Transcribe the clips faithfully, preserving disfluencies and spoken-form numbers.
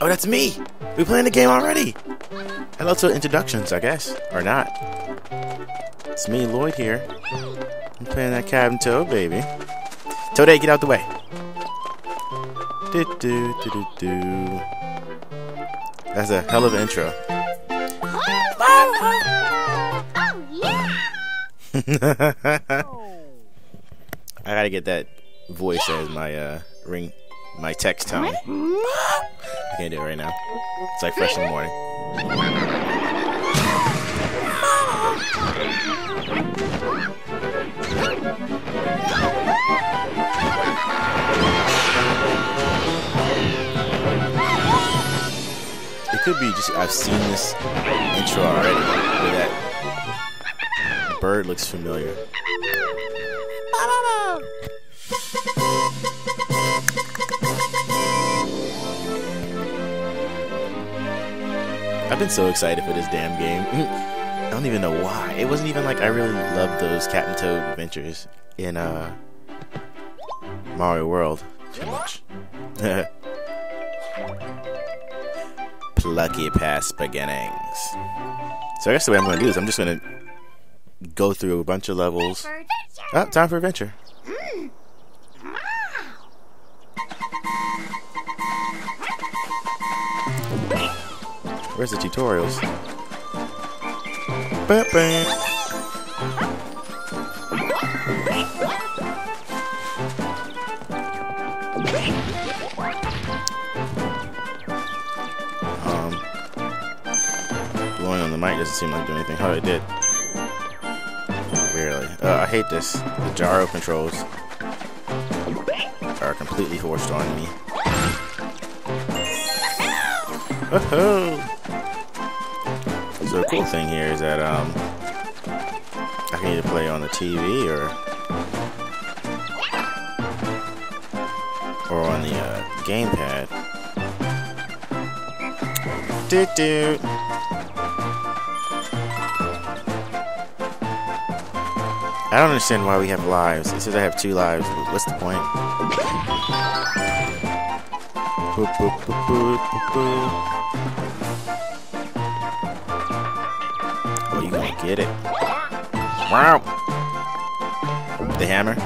Oh, that's me! We're playing the game already! Hello to introductions, I guess. Or not. It's me, Lloyd, here. I'm playing that Captain Toad, baby. Toadette, get out the way! Do do do do do. That's a hell of an intro. Oh, yeah! I gotta get that voice as my, uh, ring... my text tone. I can't do it right now. It's like fresh in the morning. It could be just I've seen this intro already. Look at that. The bird looks familiar. I've been so excited for this damn game. I don't even know why. It wasn't even like I really loved those Captain Toad adventures in uh, Mario World too much. Plucky past beginnings. So I guess the way I'm going to do this, I'm just going to go through a bunch of levels. Oh, time for adventure. Where's the tutorials? Bah, bah. Um, blowing on the mic doesn't seem like doing anything. Oh, it did. Not really. Uh, I hate this. The gyro controls are completely forced on me. Woohoo! So the cool thing here is that um, I can either play on the T V or or on the uh, gamepad. Doot doot. I don't understand why we have lives. It says I have two lives. What's the point? Boop, boop, boop, boop, boop, boop. Get it. Wow. The hammer. I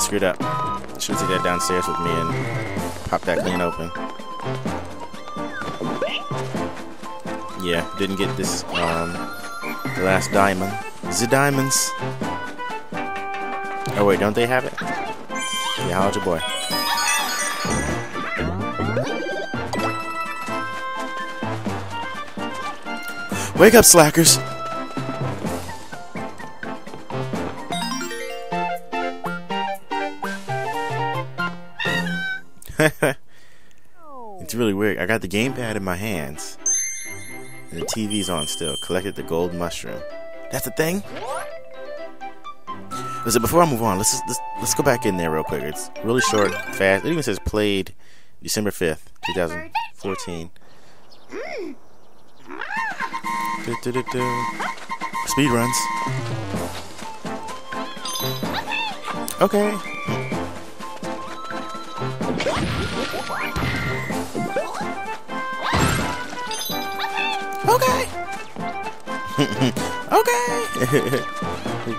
screwed up. Should take that downstairs with me and pop that clean open. Yeah, didn't get this, um, the last diamond. The diamonds. Oh wait, don't they have it? Yeah, how's your boy? Wake up, slackers! It's really weird. I got the gamepad in my hands. And the T V's on still. Collected the gold mushroom. That's the thing? Listen, before I move on, let's, let's let's go back in there real quick. It's really short, fast. It even says played December fifth, two thousand fourteen. Du, du, du, du. Speed runs. Okay. Okay. Okay.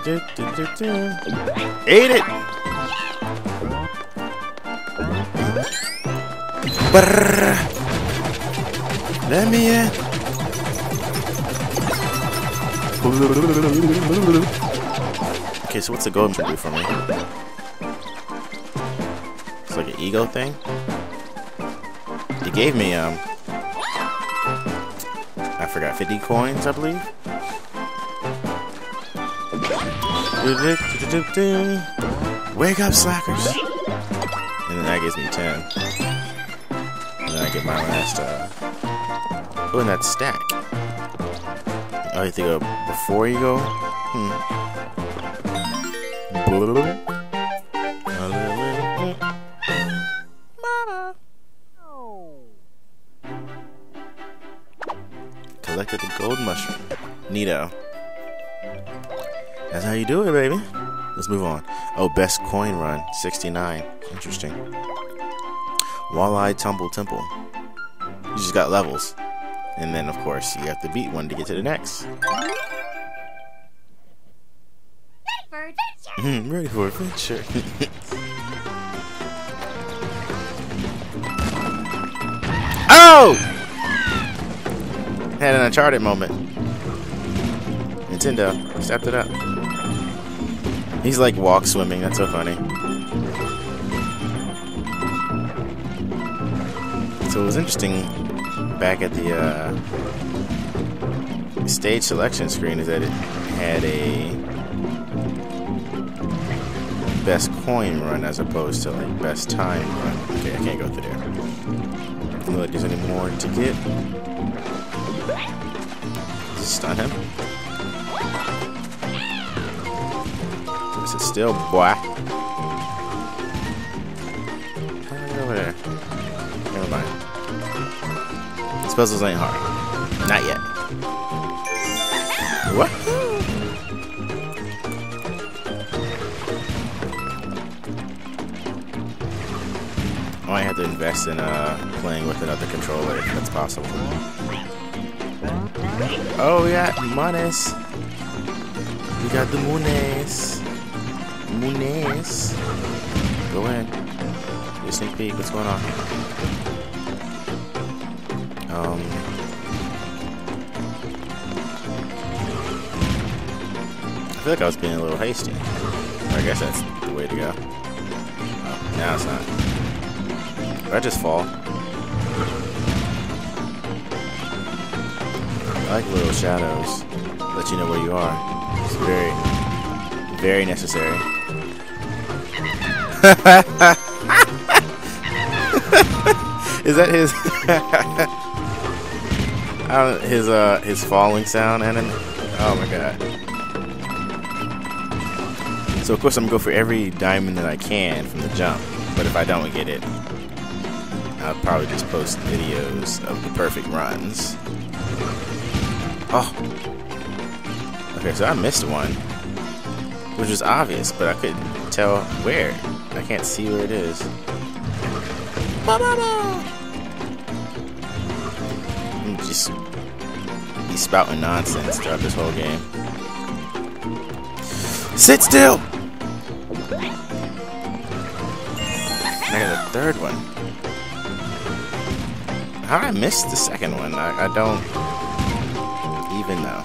Do, do, do, do. Eat it. Brrr. Let me in. Okay, so what's the golem gonna do for me? It's like an ego thing. It gave me um, I forgot fifty coins, I believe. Wake up, slackers! And then that gives me ten. And then I get my last, uh... oh, and that stack. Oh, you think of before you go? Hmm. Collected the gold mushroom. Neato. That's how you do it, baby. Let's move on. Oh, best coin run, sixty-nine. Interesting. Walleye Tumble Temple. You just got levels. And then, of course, you have to beat one to get to the next. Ready for adventure. Oh! Had an Uncharted moment. Nintendo stepped it up. He's like walk swimming, that's so funny. So it was interesting back at the uh, stage selection screen is that it had a best coin run as opposed to like best time run. Okay, I can't go through there. Look, there's any more to get. Stun him. Is it still black? How do I get over there? Never mind. These puzzles ain't hard. Not yet. What? I might have to invest in uh, playing with another controller if that's possible. Oh, we got monies. We got the Moonies. Moonies. Go in. Get a sneak peek. What's going on? Um. I feel like I was being a little hasty. I guess that's the way to go. Oh, now it's not. Did I just fall? I like little shadows. Let you know where you are. It's very, very necessary. Is that his uh, his uh his falling sound anime? Oh my god! So of course I'm gonna go for every diamond that I can from the jump. But if I don't get it, I'll probably just post videos of the perfect runs. Oh. Okay, so I missed one, which was obvious, but I couldn't tell where. I can't see where it is. I'm just be spouting nonsense throughout this whole game. Sit still! And I got a third one. How did I miss the second one? I, I don't even know.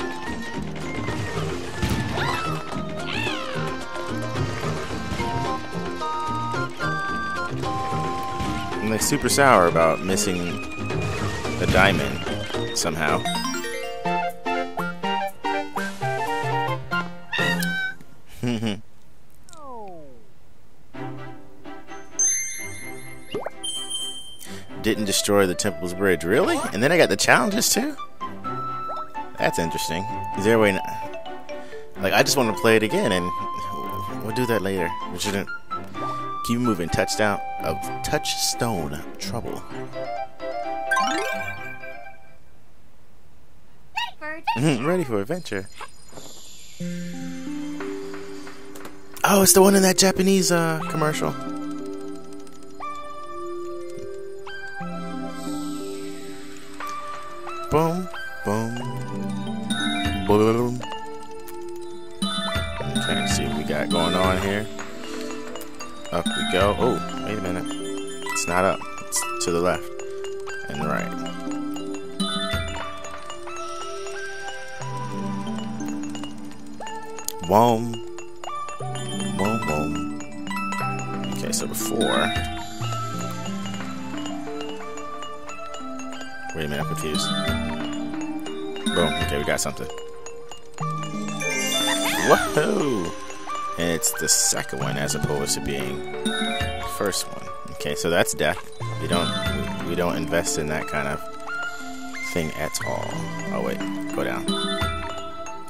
I'm like super sour about missing the diamond somehow. Didn't destroy the temple's bridge, really? And then I got the challenges too? That's interesting. Is there a way? Like, I just want to play it again, and we'll do that later. We shouldn't. Keep moving. Touchdown of Touchstone Trouble. Ready for adventure. Oh, it's the one in that Japanese uh, commercial. Boom, boom, boom. I'm trying to see what we got going on here. Up we go. Oh, wait a minute. It's not up. It's to the left and right. Boom. Boom, boom. Okay, so before... Wait a minute, I'm confused. Boom. Okay, we got something. Whoa! And it's the second one as opposed to being the first one. Okay, so that's death. We don't we don't invest in that kind of thing at all. Oh wait, go down.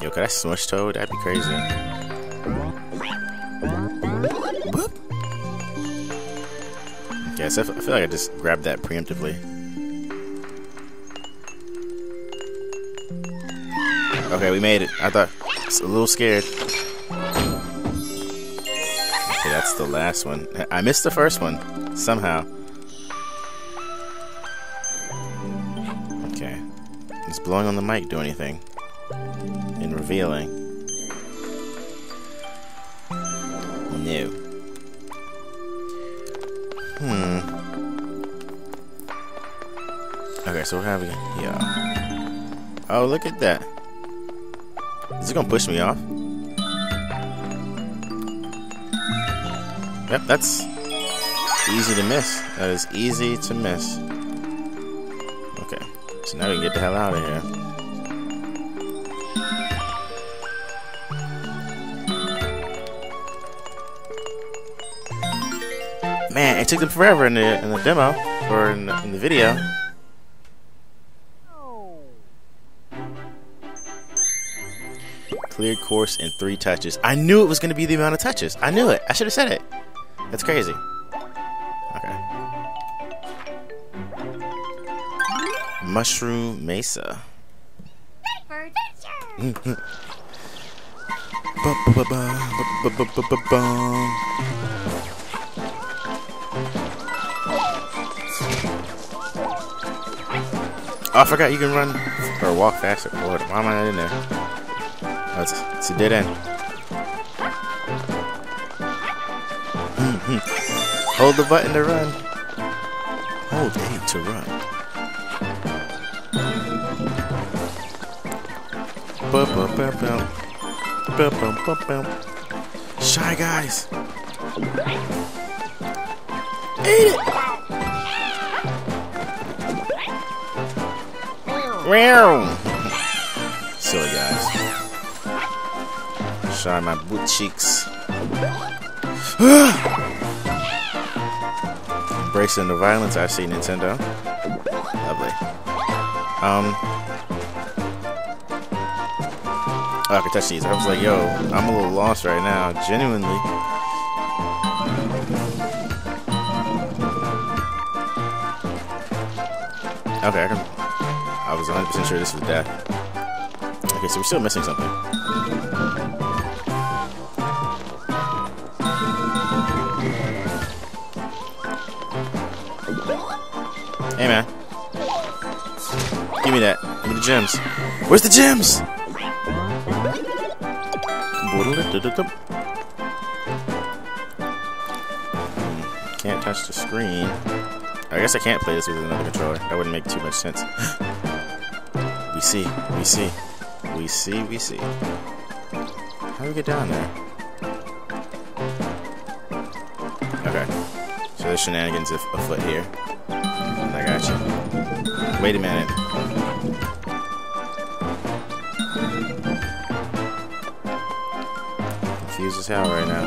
Yo, could I smush Toad? That'd be crazy. Boop. Okay, so I feel like I just grabbed that preemptively. Okay, we made it. I thought I was a little scared. Okay, that's the last one. I missed the first one somehow. Okay. Does blowing on the mic do anything? And revealing. No. Hmm. Okay, so what have we got here? Oh, look at that. Is it gonna push me off? Yep, that's easy to miss. That is easy to miss. Okay, so now we can get the hell out of here. Man, it took them forever in the in the demo or in the, in the video. Cleared course in three touches. I knew it was gonna be the amount of touches. I knew it. I should have said it. That's crazy. Okay. Mushroom Mesa. Oh, I forgot you can run or walk faster. Lord, why am I not in there? Oh, it's, it's a dead end. Hold the button to run. Hold A to run. Bum, bum, bum, bum. Bum, bum, bum, bum. Shy Guys. Eat it. Wow. Silly guys. Shy my boot cheeks. Embracing the violence, I see, Nintendo. Lovely. Um, oh, I could touch these. I was like, yo, I'm a little lost right now, genuinely. Okay, I, can, I was one hundred percent sure this was death. Okay, so we're still missing something. Hey man, give me that. Give me the gems. Where's the gems? Can't touch the screen. I guess I can't play this with another controller. That wouldn't make too much sense. We see, we see, we see, we see. How do we get down there? Okay, so there's shenanigans afoot here. I got you. Wait a minute. Confused as hell right now.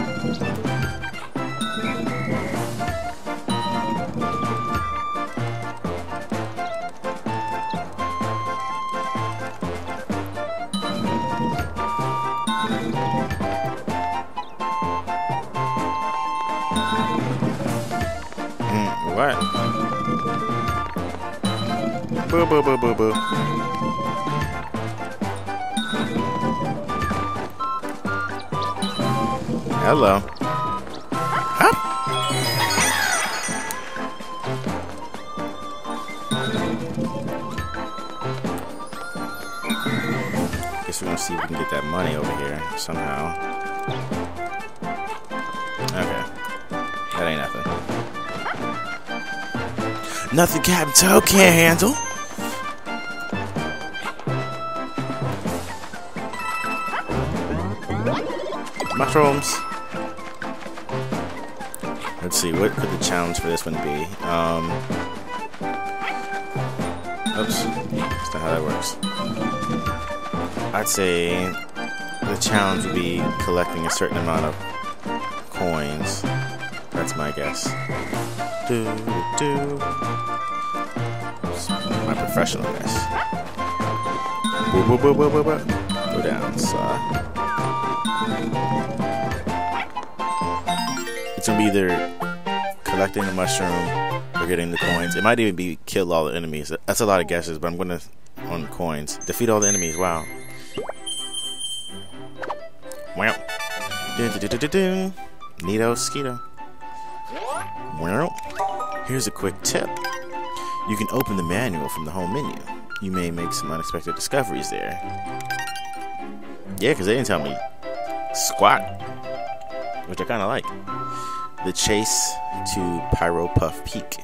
Mm, what? Boo, boo, boo, boo, boo. Hello. Huh? Guess we're gonna see if we can get that money over here somehow. Okay. That ain't nothing. Nothing Captain Toad can't handle. Mushrooms. Let's see, what could the challenge for this one be? Um, oops, that's not how that works. I'd say the challenge would be collecting a certain amount of coins. That's my guess. Do, do. My professionalness. Boop, boop, boop, boop, boop, boop. Go down, saw. It's gonna be either collecting the mushroom or getting the coins. It might even be kill all the enemies. That's a lot of guesses, but I'm gonna on coins. Defeat all the enemies. Wow. Wow. Do-do-do-do-do. Neato skeeto. Well, here's a quick tip. You can open the manual from the home menu. You may make some unexpected discoveries there. Yeah, because they didn't tell me squat, which I kind of like. The chase to Pyropuff Peak.